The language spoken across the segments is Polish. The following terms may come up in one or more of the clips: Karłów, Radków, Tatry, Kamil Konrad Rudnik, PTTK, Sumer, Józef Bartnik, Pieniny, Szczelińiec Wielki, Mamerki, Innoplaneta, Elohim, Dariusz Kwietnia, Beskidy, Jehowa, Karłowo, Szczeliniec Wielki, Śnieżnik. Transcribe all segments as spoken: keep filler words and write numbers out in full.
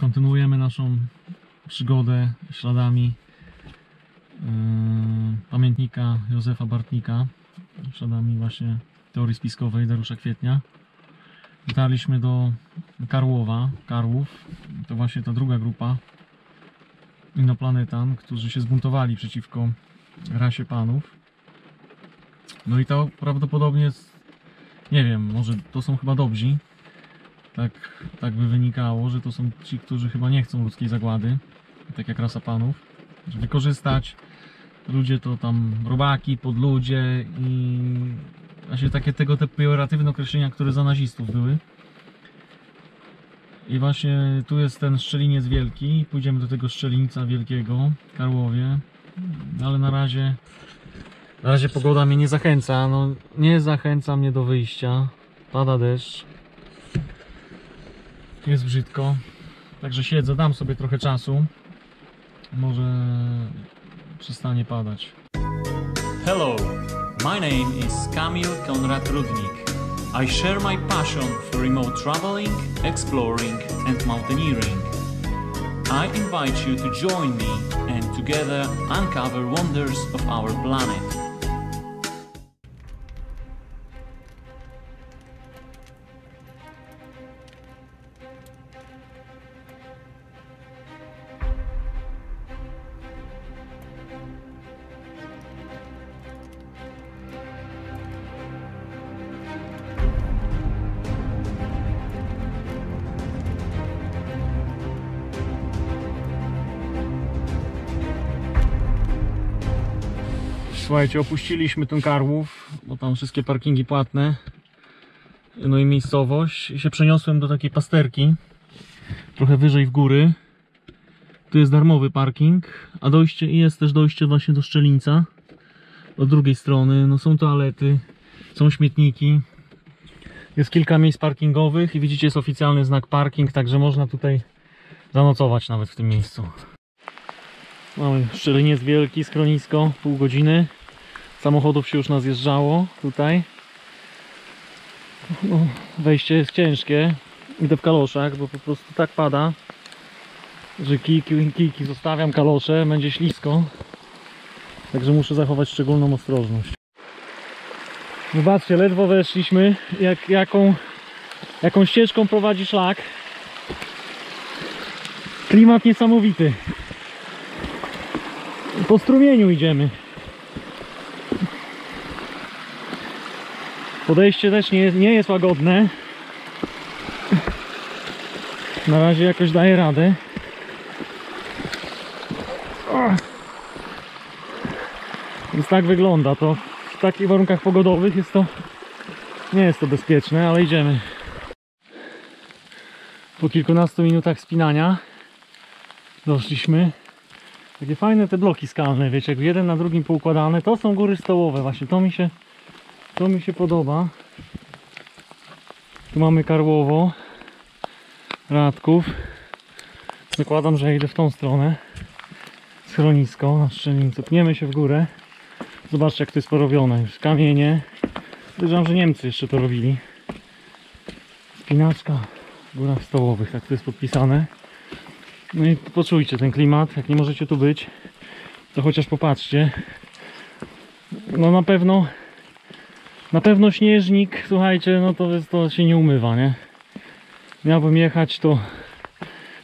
Kontynuujemy naszą przygodę śladami yy, pamiętnika Józefa Bartnika, śladami właśnie teorii spiskowej Dariusza Kwietnia. Dotarliśmy do Karłowa, Karłów. To właśnie ta druga grupa Innoplanetan, którzy się zbuntowali przeciwko rasie panów. No i to prawdopodobnie, nie wiem, może to są chyba dobrzy. Tak, tak by wynikało, że to są ci, którzy chyba nie chcą ludzkiej zagłady, tak jak rasa panów, żeby wykorzystać. Ludzie to tam robaki, podludzie i właśnie takie tego te pejoratywne określenia, które za nazistów były. I właśnie tu jest ten Szczeliniec Wielki, pójdziemy do tego Szczelińca Wielkiego w Karłowie, ale na razie, na razie pogoda mnie nie zachęca, no nie zachęca mnie do wyjścia, pada deszcz. Jest brzydko, także siedzę, dam sobie trochę czasu, może przestanie padać. Hello, my name is Kamil Konrad Rudnik. I share my passion for remote traveling, exploring and mountaineering. I invite you to join me and together uncover wonders of our planet. Słuchajcie, opuściliśmy ten Karłów, bo tam wszystkie parkingi płatne, no i miejscowość, i się przeniosłem do takiej pasterki, trochę wyżej w góry. Tu jest darmowy parking, a dojście i jest też dojście właśnie do Szczelińca od drugiej strony. No są toalety, są śmietniki, jest kilka miejsc parkingowych i widzicie, jest oficjalny znak parking, także można tutaj zanocować nawet w tym miejscu. Mamy Szczeliniec Wielki, schronisko, pół godziny. Samochodów się już nazjeżdżało tutaj. No, wejście jest ciężkie. Idę w kaloszach, bo po prostu tak pada, że kijki, kijki zostawiam, kalosze, będzie ślisko. Także muszę zachować szczególną ostrożność. Zobaczcie, ledwo weszliśmy, jak, jaką, jaką ścieżką prowadzi szlak. Klimat niesamowity. Po strumieniu idziemy. Podejście też nie jest, nie jest łagodne. Na razie jakoś daję radę. Więc tak wygląda to. W takich warunkach pogodowych jest to, nie jest to bezpieczne, ale idziemy. Po kilkunastu minutach spinania doszliśmy. Takie fajne te bloki skalne, wiecie, jak jeden na drugim poukładane. To są góry stołowe, właśnie to mi się, to mi się podoba. Tu mamy Karłowo, Radków. Zakładam, że idę w tą stronę. Schronisko na Szczelińcu. Pniemy się w górę. Zobaczcie, jak to jest porobione. Już kamienie. Podejrzewam, że Niemcy jeszcze to robili. Spinaczka w górach stołowych, tak to jest podpisane. No i poczujcie ten klimat, jak nie możecie tu być, to chociaż popatrzcie. No na pewno, na pewno śnieżnik, słuchajcie, no to, jest, to się nie umywa, nie? Miałbym jechać, to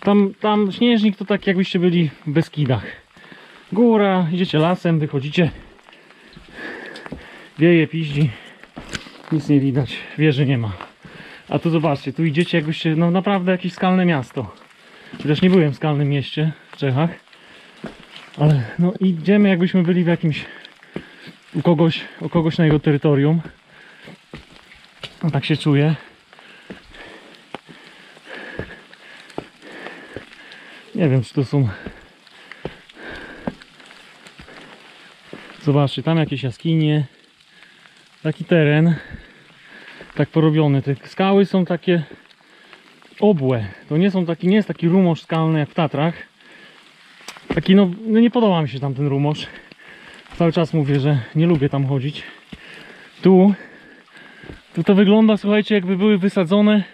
tam, tam śnieżnik to tak jakbyście byli w Beskidach. Góra, idziecie lasem, wychodzicie, wieje, piździ, nic nie widać, wieży nie ma. A tu zobaczcie, tu idziecie jakbyście, no naprawdę jakieś skalne miasto. Chociaż nie byłem w skalnym mieście w Czechach, ale no idziemy jakbyśmy byli w jakimś u kogoś, u kogoś na jego terytorium. No, tak się czuję. Nie wiem, czy to są... Zobaczcie, tam jakieś jaskinie. Taki teren. Tak porobiony. Te skały są takie... obłe, to nie są taki, nie jest taki rumosz skalny jak w Tatrach. Taki no, no nie podoba mi się tam ten rumosz. Cały czas mówię, że nie lubię tam chodzić. Tu, tu to wygląda, słuchajcie, jakby były wysadzone,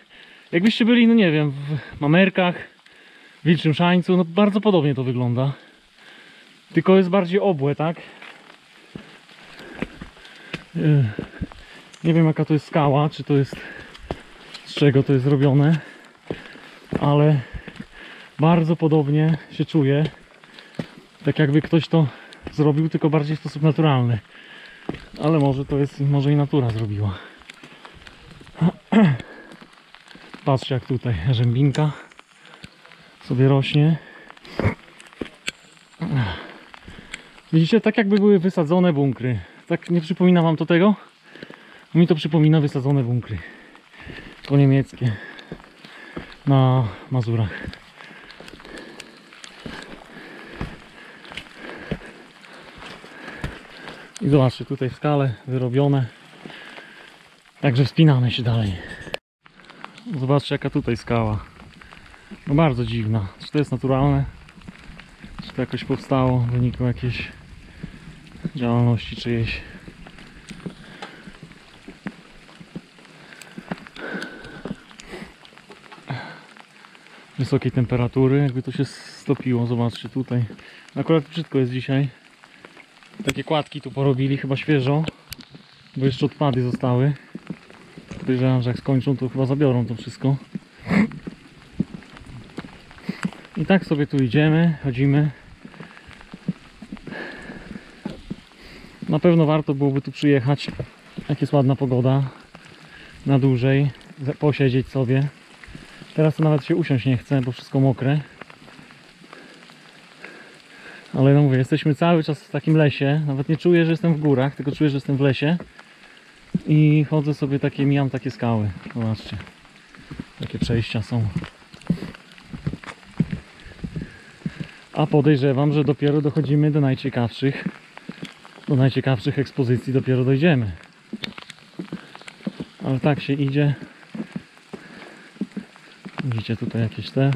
jakbyście byli, no nie wiem, w Mamerkach, wilczym szańcu, no bardzo podobnie to wygląda, tylko jest bardziej obłe, tak? Nie wiem, jaka to jest skała, czy to jest, z czego to jest zrobione, ale bardzo podobnie się czuje, tak jakby ktoś to zrobił, tylko bardziej w sposób naturalny. Ale może to jest, może i natura zrobiła. Patrzcie, jak tutaj rzębinka sobie rośnie. Widzicie, tak jakby były wysadzone bunkry. Tak, nie przypomina wam to tego? Mi to przypomina wysadzone bunkry po niemieckie na Mazurach. I zobaczcie, tutaj w skale wyrobione. Także wspinamy się dalej. Zobaczcie, jaka tutaj skała. No bardzo dziwna. Czy to jest naturalne? Czy to jakoś powstało w wyniku jakiejś działalności czyjejś? Wysokiej temperatury, jakby to się stopiło. Zobaczcie tutaj. Akurat brzydko jest dzisiaj. Takie kładki tu porobili, chyba świeżo, bo jeszcze odpady zostały. Podejrzewam, że jak skończą, to chyba zabiorą to wszystko. I tak sobie tu idziemy, chodzimy. Na pewno warto byłoby tu przyjechać, jak jest ładna pogoda, na dłużej, posiedzieć sobie. Teraz to nawet się usiąść nie chce, bo wszystko mokre. Ale no mówię, jesteśmy cały czas w takim lesie, nawet nie czuję, że jestem w górach, tylko czuję, że jestem w lesie. I chodzę sobie takie, mijam takie skały, zobaczcie. Takie przejścia są. A podejrzewam, że dopiero dochodzimy do najciekawszych, do najciekawszych ekspozycji dopiero dojdziemy. Ale tak się idzie. Widzicie tutaj jakieś te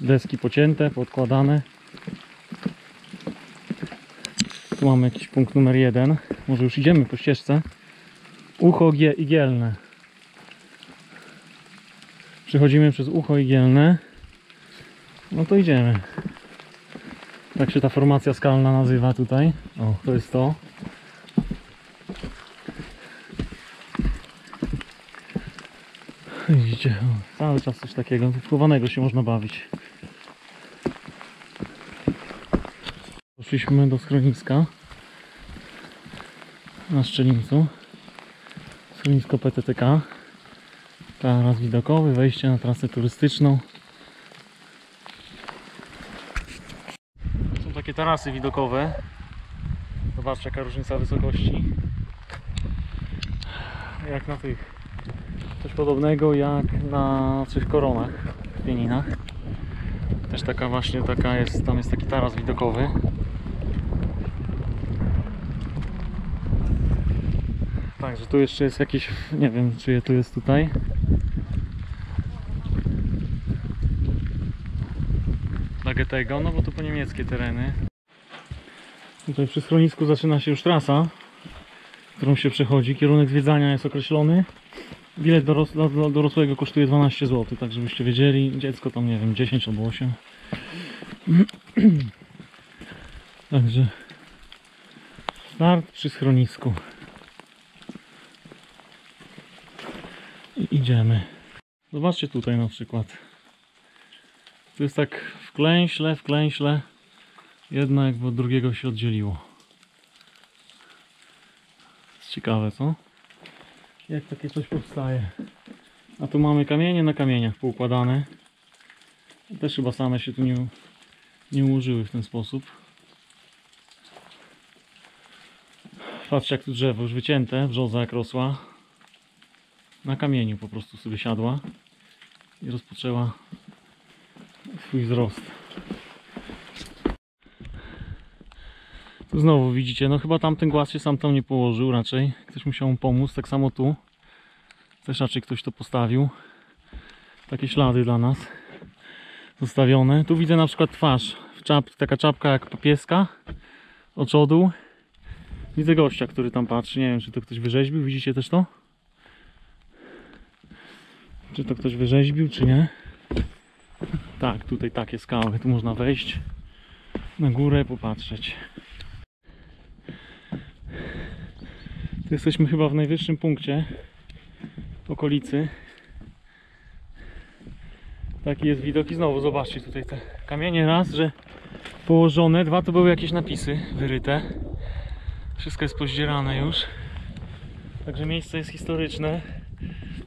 deski pocięte, podkładane. Tu mamy jakiś punkt numer jeden. Może już idziemy po ścieżce. Ucho igielne. Przechodzimy przez ucho igielne. No to idziemy. Tak się ta formacja skalna nazywa tutaj. O, to jest to. Widzicie, o, cały czas coś takiego wpływanego się można bawić. Doszliśmy do schroniska na Szczelińcu. Schronisko P T T K. Taras widokowy, wejście na trasę turystyczną. Są takie tarasy widokowe. Zobaczcie, jaka różnica wysokości. Jak na tych. Coś podobnego jak na tych koronach w Pieninach. Też taka właśnie, taka jest, tam jest taki taras widokowy. Także tu jeszcze jest jakiś, nie wiem, czyje tu jest tutaj. Dagetego, no bo to po niemieckie tereny. Tutaj przy schronisku zaczyna się już trasa, którą się przechodzi. Kierunek zwiedzania jest określony. Bilet doros dla dorosłego kosztuje dwanaście złotych, tak żebyście wiedzieli. Dziecko tam, nie wiem, dziesięć albo osiem. Także start przy schronisku. I idziemy. Zobaczcie tutaj na przykład. Tu jest tak wklęśle, wklęśle. Jedno jakby od drugiego się oddzieliło. Jest ciekawe, co? Jak takie coś powstaje. A tu mamy kamienie na kamieniach poukładane. Też chyba same się tu nie, nie ułożyły w ten sposób. Patrzcie, jak tu drzewo już wycięte, brzoza jak rosła. Na kamieniu po prostu sobie siadła i rozpoczęła swój wzrost. Tu znowu widzicie, no chyba tamten głaz się sam tam nie położył raczej. Ktoś musiał mu pomóc, tak samo tu. Też raczej ktoś to postawił. Takie ślady dla nas zostawione. Tu widzę na przykład twarz, w czap, taka czapka jak papieska, oczodół. Widzę gościa, który tam patrzy, nie wiem, czy to ktoś wyrzeźbił, widzicie też to? Czy to ktoś wyrzeźbił, czy nie? Tak, tutaj takie skały, tu można wejść na górę, popatrzeć. Tu jesteśmy chyba w najwyższym punkcie okolicy. Taki jest widok i znowu zobaczcie tutaj te kamienie, raz, że położone, dwa to były jakieś napisy wyryte. Wszystko jest pozdzierane już. Także miejsce jest historyczne.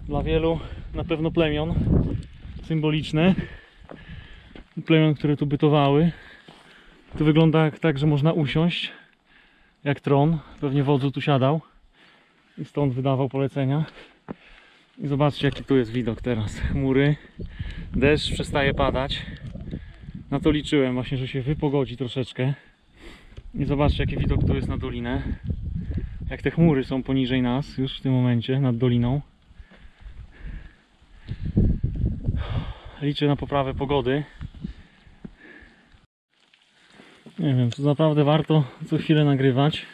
Dla wielu na pewno plemion symboliczne. Plemion, które tu bytowały. To wygląda jak tak, że można usiąść jak tron. Pewnie wodzu tu siadał i stąd wydawał polecenia. I zobaczcie, jaki tu jest widok teraz. Chmury, deszcz przestaje padać. Na to liczyłem właśnie, że się wypogodzi troszeczkę. I zobaczcie, jaki widok tu jest na dolinę. Jak te chmury są poniżej nas już w tym momencie, nad doliną. Liczę na poprawę pogody. Nie wiem, to naprawdę warto co chwilę nagrywać.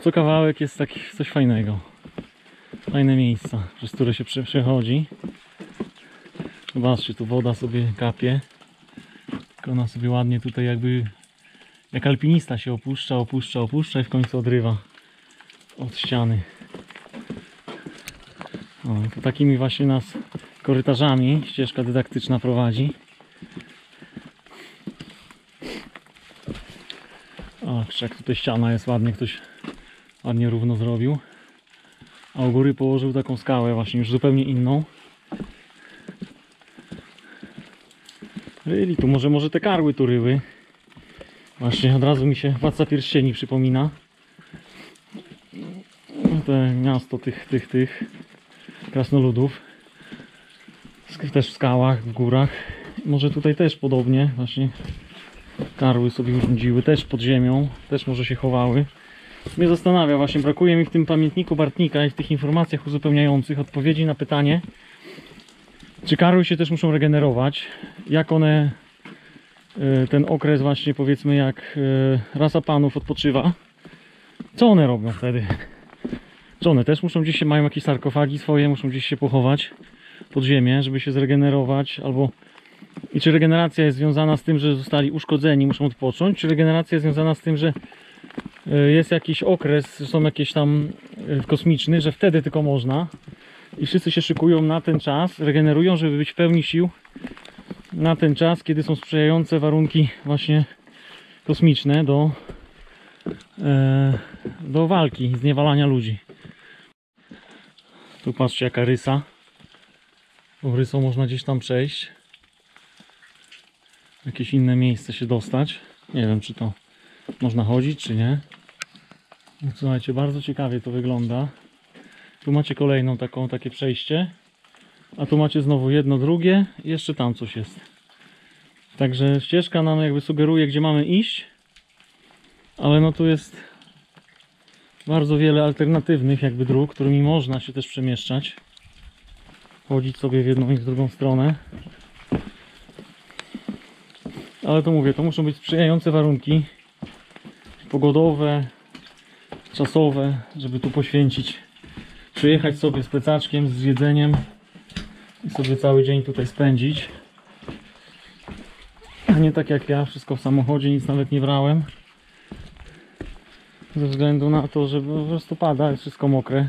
Co kawałek jest taki, coś fajnego. Fajne miejsca, przez które się przechodzi. Zobaczcie, tu woda sobie kapie. Tylko ona sobie ładnie tutaj jakby... Jak alpinista się opuszcza, opuszcza, opuszcza i w końcu odrywa od ściany. O, to takimi właśnie nas korytarzami ścieżka dydaktyczna prowadzi. O, jak tutaj ściana jest ładnie, ktoś ładnie równo zrobił. A u góry położył taką skałę właśnie, już zupełnie inną. Ryli tu, może, może te karły tu ryły. Właśnie od razu mi się Władca Pierścieni przypomina. Te miasto tych, tych, tych krasnoludów. Też w skałach, w górach. Może tutaj też podobnie właśnie karły sobie urządziły, też pod ziemią, też może się chowały. Mnie zastanawia właśnie, brakuje mi w tym pamiętniku Bartnika i w tych informacjach uzupełniających odpowiedzi na pytanie, czy karły się też muszą regenerować, jak one, ten okres właśnie powiedzmy jak rasa panów odpoczywa, co one robią wtedy? Czy one też muszą gdzieś się, mają jakieś sarkofagi swoje, muszą gdzieś się pochować pod ziemię, żeby się zregenerować, albo i czy regeneracja jest związana z tym, że zostali uszkodzeni, muszą odpocząć, czy regeneracja jest związana z tym, że jest jakiś okres, są jakieś tam kosmiczny, że wtedy tylko można i wszyscy się szykują na ten czas, regenerują, żeby być w pełni sił na ten czas, kiedy są sprzyjające warunki właśnie kosmiczne do, do walki, zniewalania ludzi. Tu patrzcie, jaka rysa. Tą rysą można gdzieś tam przejść. Jakieś inne miejsce się dostać. Nie wiem, czy to można chodzić, czy nie. Słuchajcie, bardzo ciekawie to wygląda. Tu macie kolejną taką, takie przejście. A tu macie znowu jedno, drugie i jeszcze tam coś jest. Także ścieżka nam jakby sugeruje, gdzie mamy iść. Ale no tu jest bardzo wiele alternatywnych jakby dróg, którymi można się też przemieszczać. Chodzić sobie w jedną i w drugą stronę. Ale to mówię, to muszą być sprzyjające warunki pogodowe, czasowe, żeby tu poświęcić. Przyjechać sobie z plecaczkiem, z jedzeniem i sobie cały dzień tutaj spędzić. A nie tak jak ja, wszystko w samochodzie, nic nawet nie brałem. Ze względu na to, że po prostu pada, jest wszystko mokre.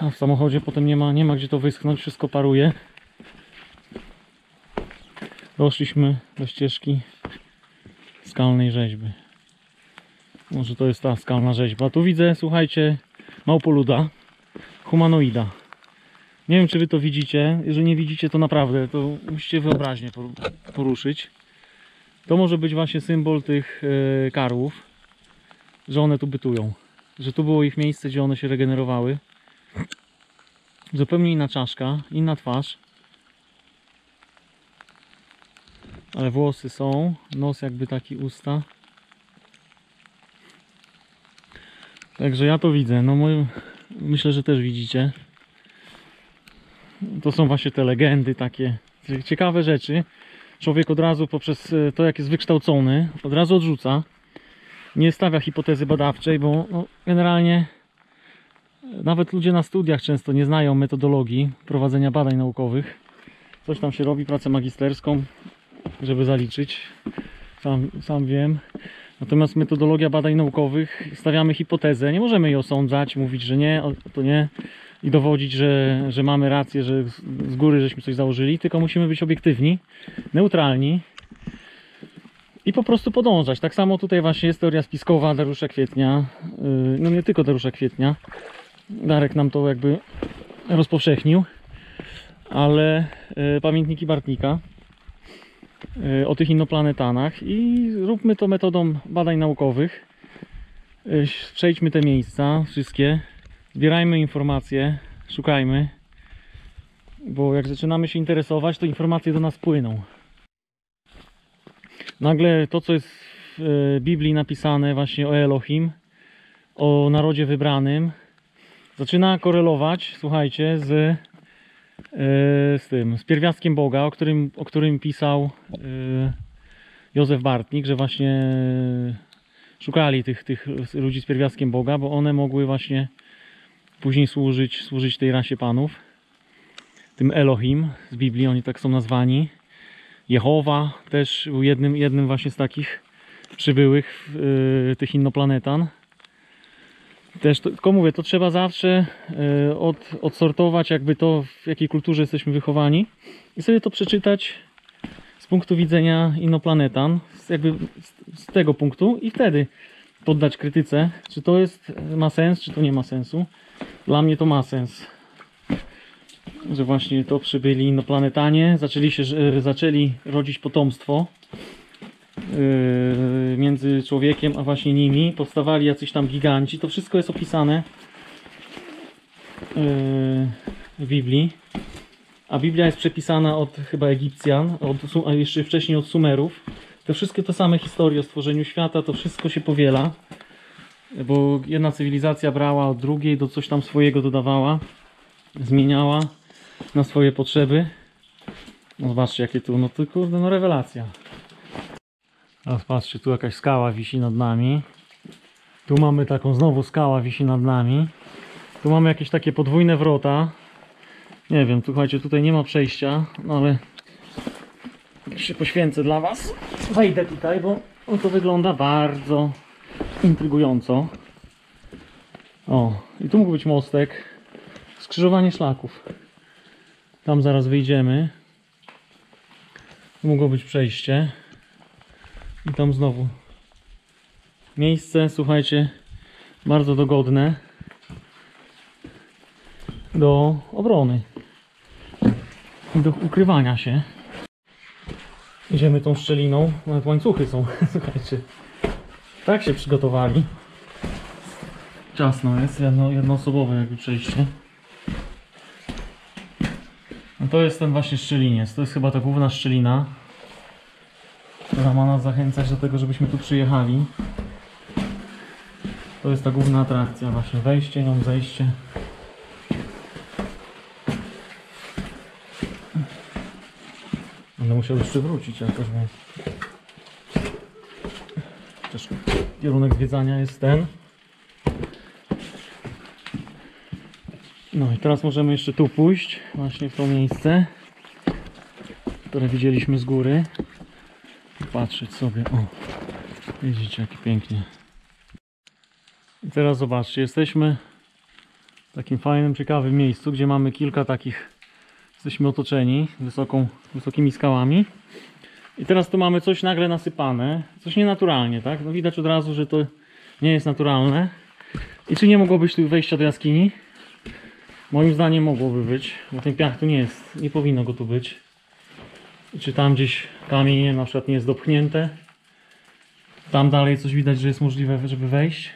A w samochodzie potem nie ma, nie ma gdzie to wyschnąć, wszystko paruje. Doszliśmy do ścieżki skalnej rzeźby. Może to jest ta skalna rzeźba. Tu widzę, słuchajcie, małpoluda, humanoida. Nie wiem, czy wy to widzicie. Jeżeli nie widzicie, to naprawdę, to musicie wyobraźnię poruszyć. To może być właśnie symbol tych karłów, że one tu bytują. Że tu było ich miejsce, gdzie one się regenerowały. Zupełnie inna czaszka, inna twarz. Ale włosy są, nos jakby taki, usta. Także ja to widzę, no my, myślę, że też widzicie. To są właśnie te legendy, takie ciekawe rzeczy. Człowiek od razu poprzez to, jak jest wykształcony, od razu odrzuca. Nie stawia hipotezy badawczej, bo no, generalnie nawet ludzie na studiach często nie znają metodologii prowadzenia badań naukowych. Coś tam się robi, pracę magisterską, żeby zaliczyć. Sam, sam wiem. Natomiast metodologia badań naukowych, stawiamy hipotezę, nie możemy jej osądzać, mówić, że nie, to nie i dowodzić, że, że mamy rację, że z góry żeśmy coś założyli, tylko musimy być obiektywni, neutralni i po prostu podążać. Tak samo tutaj właśnie jest teoria spiskowa Dariusza Kwietnia, no nie tylko Dariusza Kwietnia, Darek nam to jakby rozpowszechnił, ale pamiętniki Bartnika o tych innoplanetanach i róbmy to metodą badań naukowych. Przejdźmy te miejsca wszystkie, zbierajmy informacje, szukajmy, bo jak zaczynamy się interesować, to informacje do nas płyną. Nagle to, co jest w Biblii napisane właśnie o Elohim, o narodzie wybranym, zaczyna korelować, słuchajcie, z z tym, z pierwiastkiem Boga, o którym, o którym pisał y, Józef Bartnik, że właśnie szukali tych, tych ludzi z pierwiastkiem Boga, bo one mogły właśnie później służyć, służyć tej rasie panów, tym Elohim z Biblii, oni tak są nazwani. Jehowa też był jednym, jednym właśnie z takich przybyłych y, tych innoplanetan. Też to, tylko mówię, to trzeba zawsze y, od, odsortować jakby to, w jakiej kulturze jesteśmy wychowani i sobie to przeczytać z punktu widzenia innoplanetan, z, jakby z, z tego punktu i wtedy poddać krytyce, czy to jest, ma sens, czy to nie ma sensu. Dla mnie to ma sens, że właśnie to przybyli innoplanetanie, zaczęli się, zaczęli rodzić potomstwo między człowiekiem a właśnie nimi, powstawali jacyś tam giganci, to wszystko jest opisane w Biblii, a Biblia jest przepisana od chyba Egipcjan, od, a jeszcze wcześniej od Sumerów. Te wszystkie te same historie o stworzeniu świata, to wszystko się powiela, bo jedna cywilizacja brała od drugiej, do coś tam swojego dodawała, zmieniała na swoje potrzeby. No zobaczcie jakie tu, no to kurde, no rewelacja. Teraz patrzcie, tu jakaś skała wisi nad nami. Tu mamy taką, znowu skała wisi nad nami. Tu mamy jakieś takie podwójne wrota. Nie wiem, słuchajcie, tutaj nie ma przejścia, no ale się poświęcę dla was. Wejdę tutaj, bo to wygląda bardzo intrygująco. O, i tu mógł być mostek. Skrzyżowanie szlaków. Tam zaraz wyjdziemy. Tu mogło być przejście. I tam znowu miejsce, słuchajcie, bardzo dogodne do obrony i do ukrywania się. Idziemy tą szczeliną, nawet łańcuchy są, słuchajcie. Tak się przygotowali. Ciasno jest, jedno, jednoosobowe jakby przejście. No to jest ten właśnie Szczeliniec, to jest chyba ta główna szczelina, która ma nas zachęcać do tego, żebyśmy tu przyjechali. To jest ta główna atrakcja właśnie, wejście, nią zejście. Będę musiał już przywrócić jakoś, bo też kierunek zwiedzania jest ten. No i teraz możemy jeszcze tu pójść, właśnie w to miejsce, które widzieliśmy z góry. Patrzeć sobie, o, widzicie jak pięknie. I teraz zobaczcie, jesteśmy w takim fajnym, ciekawym miejscu, gdzie mamy kilka takich, jesteśmy otoczeni wysoką, wysokimi skałami. I teraz tu mamy coś nagle nasypane, coś nienaturalnie, tak? No widać od razu, że to nie jest naturalne. I czy nie mogło być tu wejścia do jaskini? Moim zdaniem mogłoby być, bo ten piach tu nie jest, nie powinno go tu być. Czy tam gdzieś kamienie na przykład nie jest dopchnięte. Tam dalej coś widać, że jest możliwe, żeby wejść.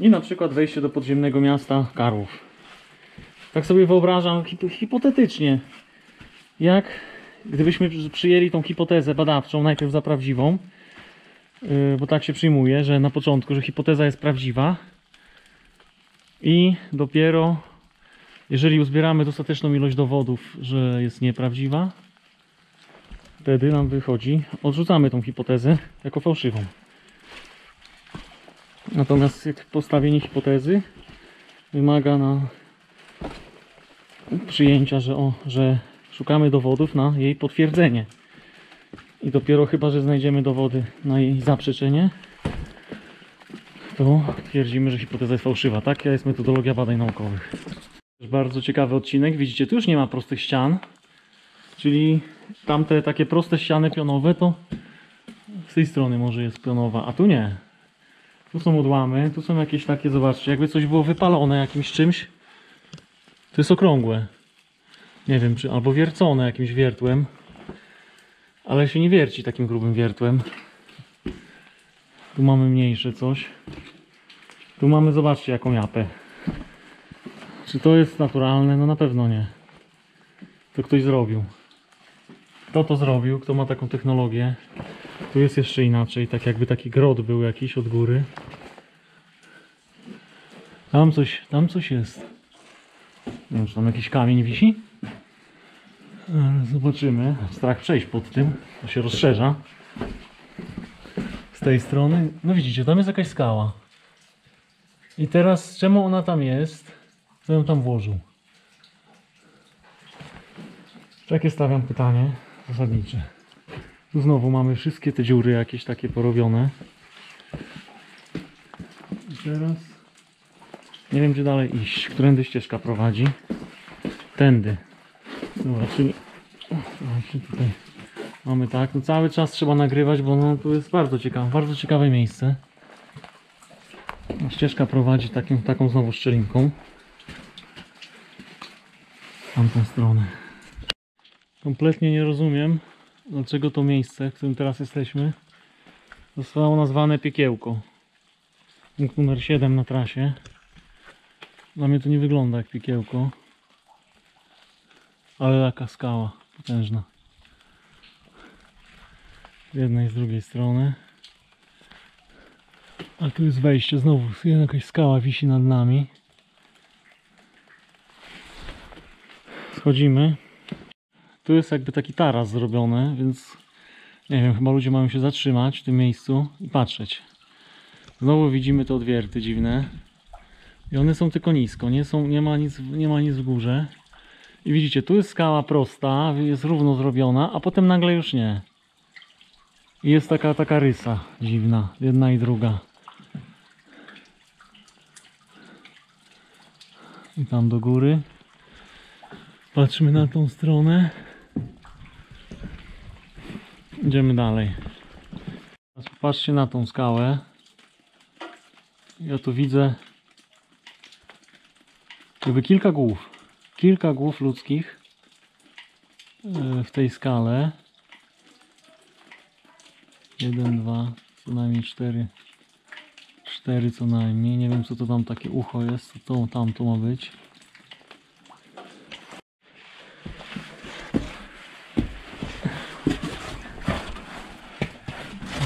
I na przykład wejście do podziemnego miasta Karłów. Tak sobie wyobrażam hipotetycznie, jak gdybyśmy przyjęli tą hipotezę badawczą, najpierw za prawdziwą, bo tak się przyjmuje, że na początku, że hipoteza jest prawdziwa i dopiero jeżeli uzbieramy dostateczną ilość dowodów, że jest nieprawdziwa, wtedy nam wychodzi, odrzucamy tą hipotezę jako fałszywą. Natomiast postawienie hipotezy wymaga na przyjęcia, że, o, że Szukamy dowodów na jej potwierdzenie. I dopiero chyba, że znajdziemy dowody na jej zaprzeczenie, to twierdzimy, że hipoteza jest fałszywa. Taka jest metodologia badań naukowych. Bardzo ciekawy odcinek. Widzicie, tu już nie ma prostych ścian. Czyli tamte takie proste ściany pionowe, to z tej strony może jest pionowa, a tu nie. Tu są odłamy, tu są jakieś takie, zobaczcie, jakby coś było wypalone jakimś czymś. To jest okrągłe. Nie wiem, czy albo wiercone jakimś wiertłem. Ale się nie wierci takim grubym wiertłem. Tu mamy mniejsze coś. Tu mamy, zobaczcie, jaką japę. Czy to jest naturalne? No na pewno nie. To ktoś zrobił. Kto to zrobił? Kto ma taką technologię? Tu jest jeszcze inaczej, tak jakby taki grot był jakiś od góry. Tam coś, tam coś jest. Nie wiem, czy tam jakiś kamień wisi? Zobaczymy. Strach przejść pod tym. To się rozszerza. Z tej strony. No widzicie, tam jest jakaś skała. I teraz, czemu ona tam jest? Kto ją tam włożył? Takie stawiam pytanie zasadnicze. Tu znowu mamy wszystkie te dziury jakieś takie porobione. I teraz nie wiem, gdzie dalej iść. Którędy ścieżka prowadzi? Tędy. Dobra, czyli tutaj mamy tak. No cały czas trzeba nagrywać, bo no, tu jest bardzo ciekawe, bardzo ciekawe miejsce. Ścieżka prowadzi takim, taką znowu szczelinką. W tamtą stronę. Kompletnie nie rozumiem, dlaczego to miejsce, w którym teraz jesteśmy, zostało nazwane Piekiełko. Punkt numer siedem na trasie. Dla mnie to nie wygląda jak piekiełko. Ale taka skała potężna. Z jednej i z drugiej strony. A tu jest wejście, znowu jakaś skała wisi nad nami. Schodzimy. Tu jest jakby taki taras zrobiony, więc nie wiem, chyba ludzie mają się zatrzymać w tym miejscu i patrzeć. Znowu widzimy te odwierty dziwne. I one są tylko nisko, nie, są, nie, ma, nic, nie ma nic w górze. I widzicie, tu jest skała prosta, jest równo zrobiona, a potem nagle już nie. I jest taka, taka rysa dziwna, jedna i druga. I tam do góry. Patrzmy na tą stronę. Idziemy dalej. Patrzcie na tą skałę. Ja tu widzę jakby kilka głów. Kilka głów ludzkich w tej skale. Jeden, dwa, co najmniej cztery. Cztery co najmniej. Nie wiem, co to tam takie ucho jest. To tam to ma być.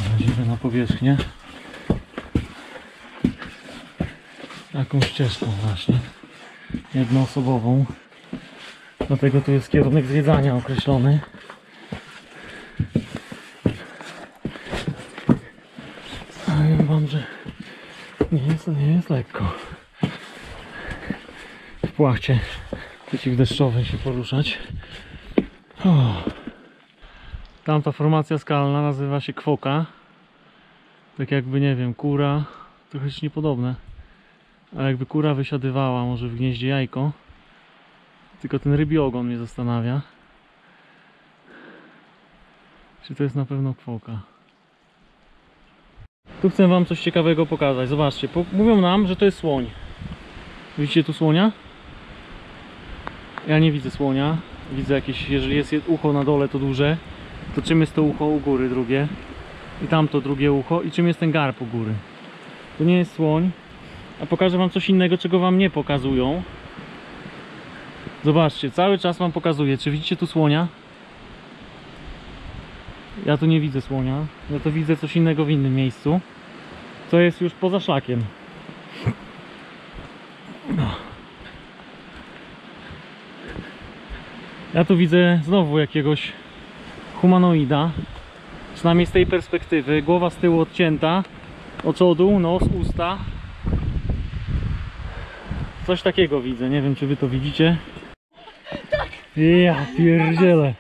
Wchodzimy na powierzchnię. Taką ścieżką właśnie. Jednoosobową. Dlatego tu jest kierunek zwiedzania określony. A wiem wam, że nie jest, nie jest lekko w płachcie przeciwdeszczowej się poruszać. O. Tamta formacja skalna nazywa się Kwoka. Tak jakby, nie wiem, kura. Trochę jest niepodobne. Ale jakby kura wysiadywała może w gnieździe jajko. Tylko ten rybiogon mnie zastanawia. Czy to jest na pewno kwoka? Tu chcę wam coś ciekawego pokazać. Zobaczcie, mówią nam, że to jest słoń. Widzicie tu słonia? Ja nie widzę słonia. Widzę jakieś, jeżeli jest ucho na dole, to duże. To czym jest to ucho u góry drugie? I tamto drugie ucho. I czym jest ten garb u góry? To nie jest słoń. A pokażę wam coś innego, czego wam nie pokazują. Zobaczcie, cały czas wam pokazuję. Czy widzicie tu słonia? Ja tu nie widzę słonia. Ja to widzę coś innego w innym miejscu. Co jest już poza szlakiem. Ja tu widzę znowu jakiegoś humanoida. Przynajmniej z tej perspektywy. Głowa z tyłu odcięta. Oczodu, nos, usta. Coś takiego widzę, nie wiem, czy wy to widzicie. Tak. Ja pierdzielę.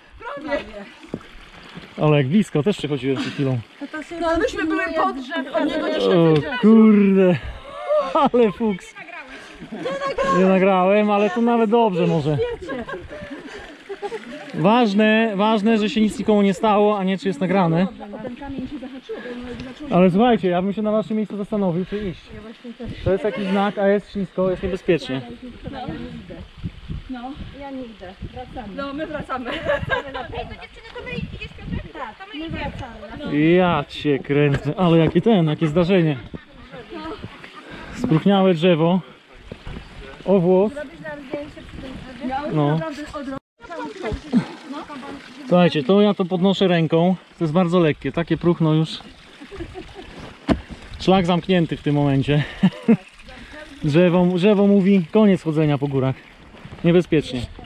Ale jak blisko, też przechodziłem przed chwilą. No ale myśmy były pod drzewem, nie donieśli. O kurde, ale fuks. Nie nagrałem, ale to nawet dobrze może. Ważne, ważne, że się nic nikomu nie stało, a nie czy jest nagrane. Ale słuchajcie, ja bym się na waszym miejscu zastanowił, czy iść. To jest jakiś znak, a jest ślisko, jest niebezpiecznie. No, ja nigdy. Wracamy. No, my wracamy. Wracamy na pewno. My wracamy. Ja cię kręcę. Ale jakie ten, jakie zdarzenie. Spróchniałe drzewo. O włos. No. Słuchajcie, to ja to podnoszę ręką. To jest bardzo lekkie. Takie próchno już. Szlak zamknięty w tym momencie. Drzewo, drzewo mówi koniec chodzenia po górach. Niebezpiecznie.